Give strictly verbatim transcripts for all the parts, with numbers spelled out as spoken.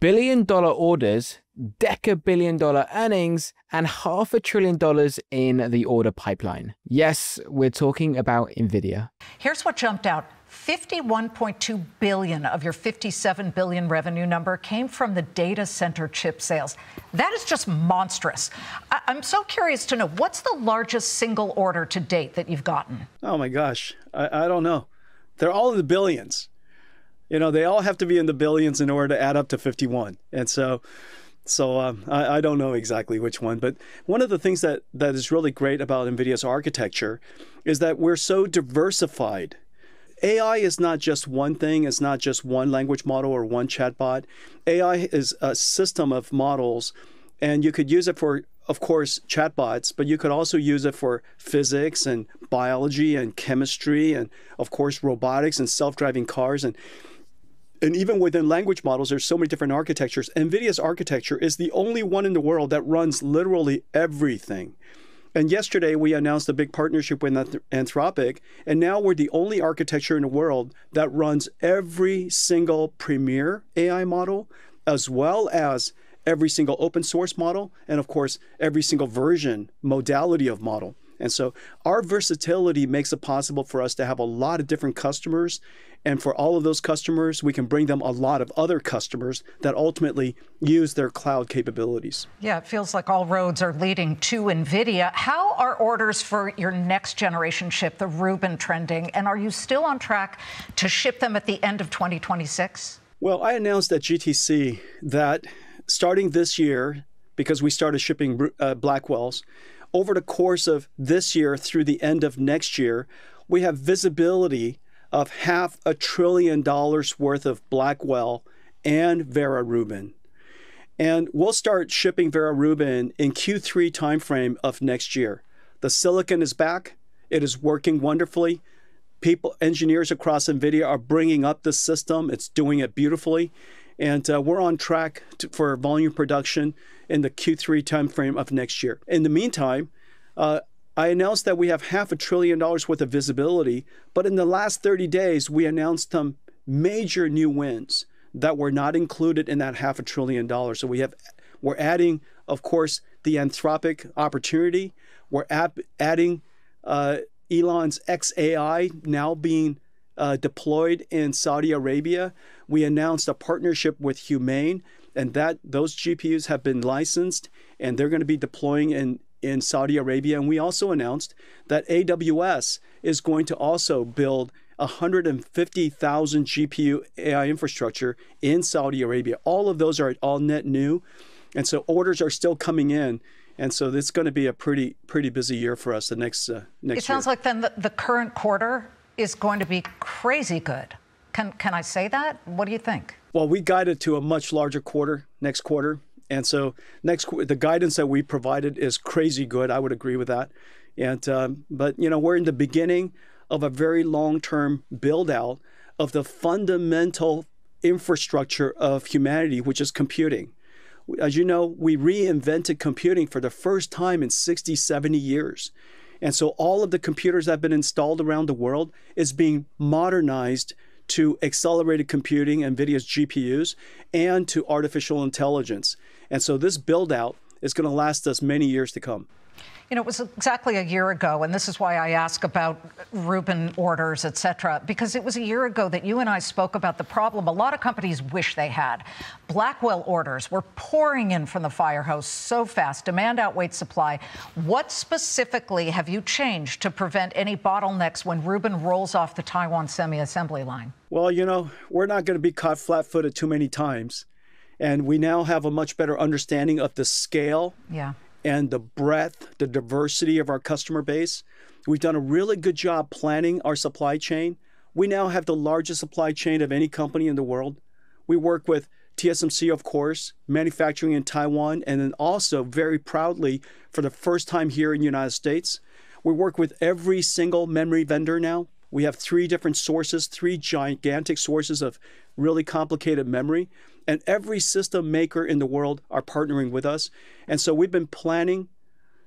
billion dollar orders, deca-billion dollar earnings, and half a trillion dollars in the order pipeline. Yes, we're talking about NVIDIA. Here's what jumped out. fifty-one point two billion dollars of your fifty-seven billion dollars revenue number came from the data center chip sales. That is just monstrous. I I'm so curious to know, what's the largest single order to date that you've gotten? Oh my gosh, I, I don't know. They're all in the billions. You know, they all have to be in the billions in order to add up to fifty-one. And so, so um, I, I don't know exactly which one. But one of the things that, that is really great about NVIDIA's architecture is that we're so diversified. A I is not just one thing. It's not just one language model or one chatbot. A I is a system of models, and you could use it for, of course, chatbots, but you could also use it for physics and biology and chemistry and, of course, robotics and self-driving cars. And, and even within language models, there's so many different architectures. NVIDIA's architecture is the only one in the world that runs literally everything. And yesterday, we announced a big partnership with Anthropic, and now we're the only architecture in the world that runs every single premier A I model, as well as every single open source model, and of course, every single version, modality of model. And so our versatility makes it possible for us to have a lot of different customers. And for all of those customers, we can bring them a lot of other customers that ultimately use their cloud capabilities. Yeah, it feels like all roads are leading to NVIDIA. How are orders for your next generation chip, the Rubin, trending? And are you still on track to ship them at the end of twenty twenty-six? Well, I announced at G T C that starting this year, because we started shipping uh, Blackwells, over the course of this year through the end of next year, we have visibility of half a trillion dollars worth of Blackwell and Vera Rubin. And we'll start shipping Vera Rubin in Q three timeframe of next year. The silicon is back. It is working wonderfully. People, engineers across NVIDIA are bringing up the system. It's doing it beautifully. And uh, we're on track to, for volume production in the Q three timeframe of next year. In the meantime, uh, I announced that we have half a trillion dollars worth of visibility, but in the last thirty days, we announced some major new wins that were not included in that half a trillion dollars. So we have, we're adding, of course, the Anthropic opportunity. We're ab- adding uh, Elon's X A I now being Uh, deployed in Saudi Arabia. We announced a partnership with Humain, and that those G P Us have been licensed, and they're going to be deploying in, in Saudi Arabia. And we also announced that A W S is going to also build one hundred fifty thousand G P U A I infrastructure in Saudi Arabia. All of those are all net new, and so orders are still coming in. And so it's going to be a pretty, pretty busy year for us the next, uh, next year. It sounds like then the, the current quarter is going to be crazy good. Can, can I say that? What do you think? Well, we guided to a much larger quarter next quarter. And so next, the guidance that we provided is crazy good. I would agree with that. And um, but, you know, we're in the beginning of a very long-term build-out of the fundamental infrastructure of humanity, which is computing. As you know, we reinvented computing for the first time in sixty, seventy years. And so all of the computers that have been installed around the world is being modernized to accelerated computing, NVIDIA's G P Us, and to artificial intelligence. And so this build out is going to last us many years to come. You know, it was exactly a year ago, and this is why I ask about Rubin orders, et cetera, because it was a year ago that you and I spoke about the problem a lot of companies wish they had. Blackwell orders were pouring in from the firehouse so fast. Demand outweighed supply. What specifically have you changed to prevent any bottlenecks when Rubin rolls off the Taiwan semi-assembly line? Well, you know, we're not going to be caught flat-footed too many times. And we now have a much better understanding of the scale. Yeah. And the breadth, the diversity of our customer base. We've done a really good job planning our supply chain. We now have the largest supply chain of any company in the world. We work with T S M C, of course, manufacturing in Taiwan, and then also very proudly for the first time here in the United States. We work with every single memory vendor now. We have three different sources, three gigantic sources of really complicated memory. And every system maker in the world are partnering with us. And so we've been planning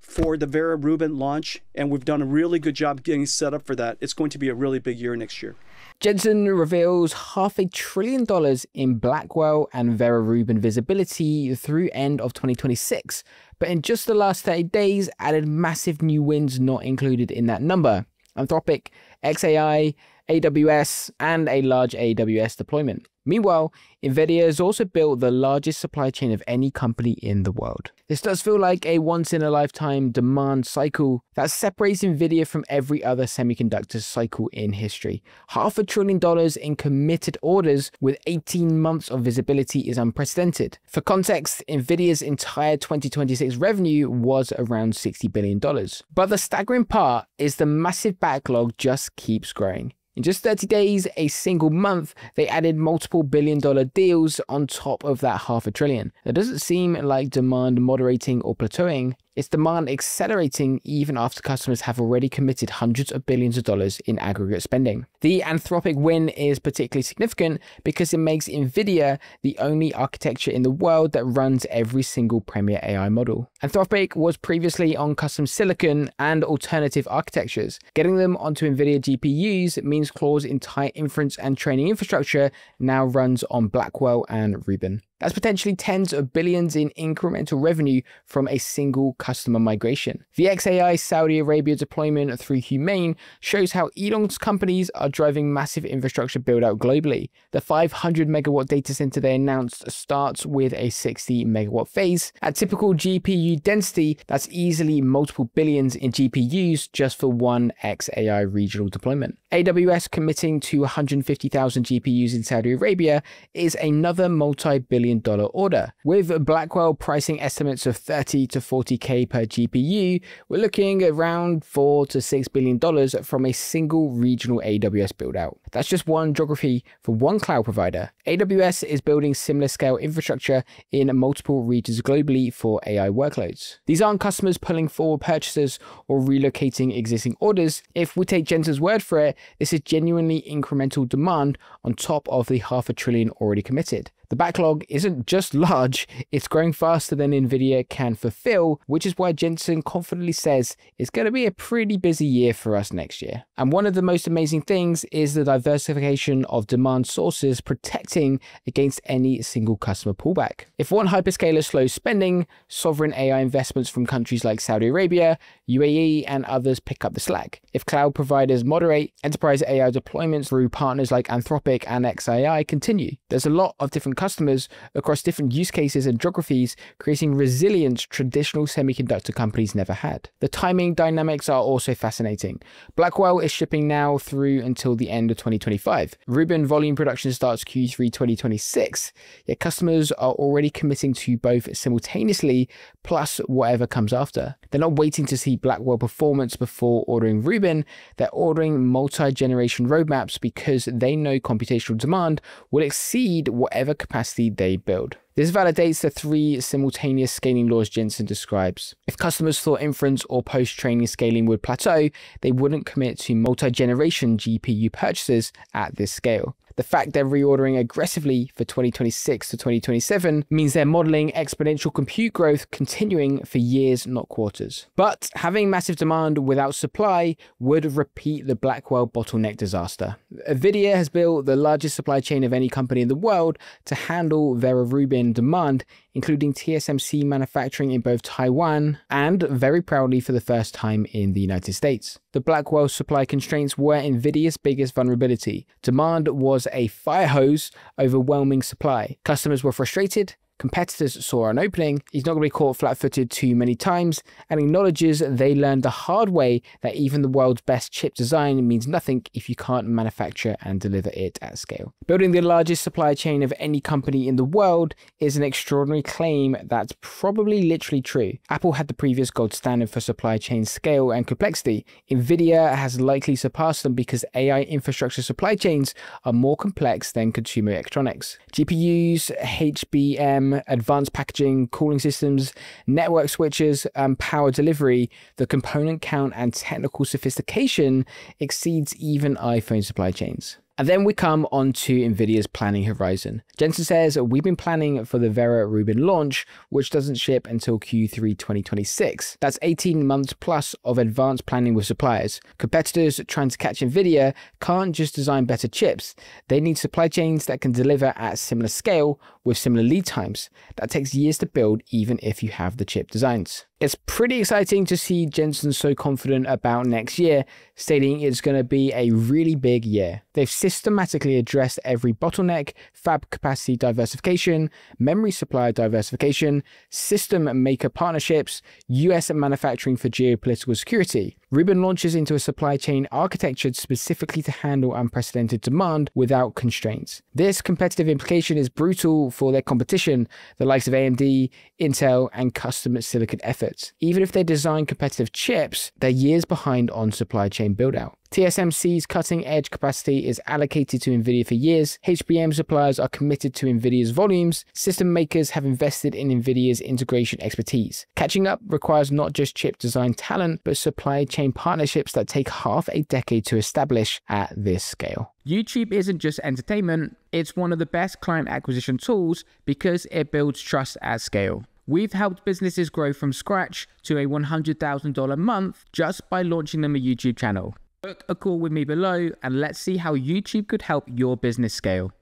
for the Vera Rubin launch, and we've done a really good job getting set up for that. It's going to be a really big year next year. Jensen reveals half a trillion dollars in Blackwell and Vera Rubin visibility through end of twenty twenty-six, but in just the last thirty days added massive new wins not included in that number. Anthropic, X A I, A W S, and a large A W S deployment. Meanwhile, NVIDIA has also built the largest supply chain of any company in the world. This does feel like a once-in-a-lifetime demand cycle that separates NVIDIA from every other semiconductor cycle in history. Half a trillion dollars in committed orders with eighteen months of visibility is unprecedented. For context, NVIDIA's entire twenty twenty-six revenue was around sixty billion dollars. But the staggering part is the massive backlog just keeps growing. In just thirty days, a single month, they added multiple billion dollar deals on top of that half a trillion. That doesn't seem like demand moderating or plateauing. It's demand accelerating even after customers have already committed hundreds of billions of dollars in aggregate spending. The Anthropic win is particularly significant because it makes NVIDIA the only architecture in the world that runs every single premier A I model. Anthropic was previously on custom silicon and alternative architectures. Getting them onto NVIDIA G P Us means Claude's entire inference and training infrastructure now runs on Blackwell and Rubin. That's potentially tens of billions in incremental revenue from a single customer migration. The X A I Saudi Arabia deployment through Humain shows how Elon's companies are driving massive infrastructure build-out globally. The five hundred megawatt data center they announced starts with a sixty megawatt phase. At typical G P U density, that's easily multiple billions in G P Us just for one X A I regional deployment. A W S committing to one hundred fifty thousand G P Us in Saudi Arabia is another multi-billion dollar order. With Blackwell pricing estimates of thirty to forty K per G P U, we're looking around four to six billion dollars from a single regional A W S build out. That's just one geography for one cloud provider. A W S is building similar scale infrastructure in multiple regions globally for A I workloads. These aren't customers pulling forward purchases or relocating existing orders. If we take Jensen's word for it, this is genuinely incremental demand on top of the half a trillion already committed. The backlog isn't just large, it's growing faster than NVIDIA can fulfill, which is why Jensen confidently says it's going to be a pretty busy year for us next year. And one of the most amazing things is the diversification of demand sources, protecting against any single customer pullback. If one hyperscaler slows spending, sovereign A I investments from countries like Saudi Arabia, U A E, and others pick up the slack. If cloud providers moderate, enterprise A I deployments through partners like Anthropic and X A I continue. There's a lot of different customers across different use cases and geographies, creating resilience traditional semiconductor companies never had. The timing dynamics are also fascinating. Blackwell is shipping now through until the end of twenty twenty-five. Rubin volume production starts Q three twenty twenty-six, yet customers are already committing to both simultaneously, plus whatever comes after. They're not waiting to see Blackwell performance before ordering Rubin, they're ordering multi-generation roadmaps because they know computational demand will exceed whatever capacity they build. This validates the three simultaneous scaling laws Jensen describes. If customers thought inference or post-training scaling would plateau, they wouldn't commit to multi-generation G P U purchases at this scale. The fact they're reordering aggressively for twenty twenty-six to twenty twenty-seven means they're modeling exponential compute growth continuing for years, not quarters. But having massive demand without supply would repeat the Blackwell bottleneck disaster. NVIDIA has built the largest supply chain of any company in the world to handle Vera Rubin demand, including T S M C manufacturing in both Taiwan and, very proudly for the first time, in the United States. The Blackwell supply constraints were NVIDIA's biggest vulnerability. Demand was a fire hose, overwhelming supply. Customers were frustrated, competitors saw an opening. He's not going to be caught flat-footed too many times, and acknowledges they learned the hard way that even the world's best chip design means nothing if you can't manufacture and deliver it at scale. Building the largest supply chain of any company in the world is an extraordinary claim that's probably literally true. Apple had the previous gold standard for supply chain scale and complexity. NVIDIA has likely surpassed them because A I infrastructure supply chains are more complex than consumer electronics. G P Us, H B M, advanced packaging, cooling systems, network switches, and power delivery, the component count and technical sophistication exceeds even iPhone supply chains. And then we come on to NVIDIA's planning horizon. Jensen says, we've been planning for the Vera Rubin launch, which doesn't ship until Q three twenty twenty-six. That's eighteen months plus of advanced planning with suppliers. Competitors trying to catch NVIDIA can't just design better chips. They need supply chains that can deliver at similar scale with similar lead times. That takes years to build, even if you have the chip designs. It's pretty exciting to see Jensen so confident about next year, stating it's going to be a really big year. They've systematically addressed every bottleneck: fab capacity diversification, memory supply diversification, system maker partnerships, U S manufacturing for geopolitical security. Rubin launches into a supply chain architectured specifically to handle unprecedented demand without constraints. This competitive implication is brutal for their competition, the likes of A M D, Intel, and custom silicon efforts. Even if they design competitive chips, they're years behind on supply chain build-out. T S M C's cutting-edge capacity is allocated to NVIDIA for years, H B M suppliers are committed to NVIDIA's volumes, system makers have invested in NVIDIA's integration expertise. Catching up requires not just chip design talent, but supply chain partnerships that take half a decade to establish at this scale. YouTube isn't just entertainment, it's one of the best client acquisition tools because it builds trust at scale. We've helped businesses grow from scratch to a one hundred thousand dollars a month just by launching them a YouTube channel. Book a call with me below and let's see how YouTube could help your business scale.